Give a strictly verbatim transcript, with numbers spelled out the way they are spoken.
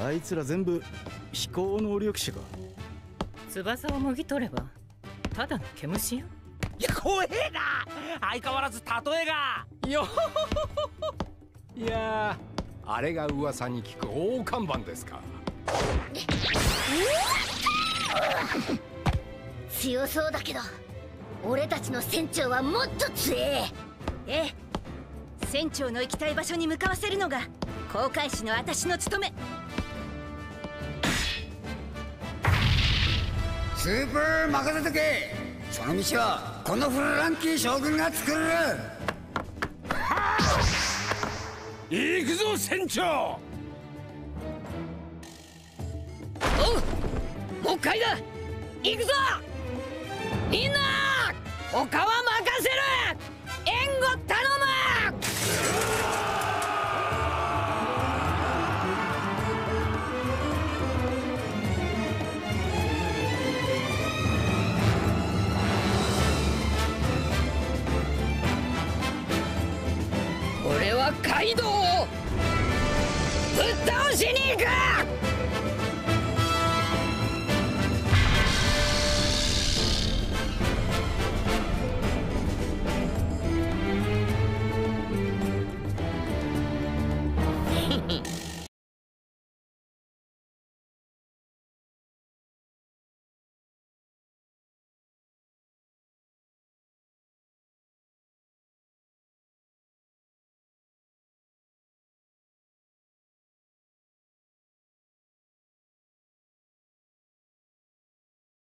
あいつら全部飛行能力者か。翼をもぎ取ればただの毛虫よ。いや怖えな、相変わらず例えがよいやー、あれが噂に聞く大看板ですか。強そうだけど俺たちの船長はもっと強え。ええ、船長の行きたい場所に向かわせるのが航海士の私の務め。スーパー任せとけ。その道はこのフランキー将軍が作る。行くぞ船長。おう、もう一回だ。行くぞみんな、他は任せる。援護頼む。俺はカイドウをぶっ倒しに行く。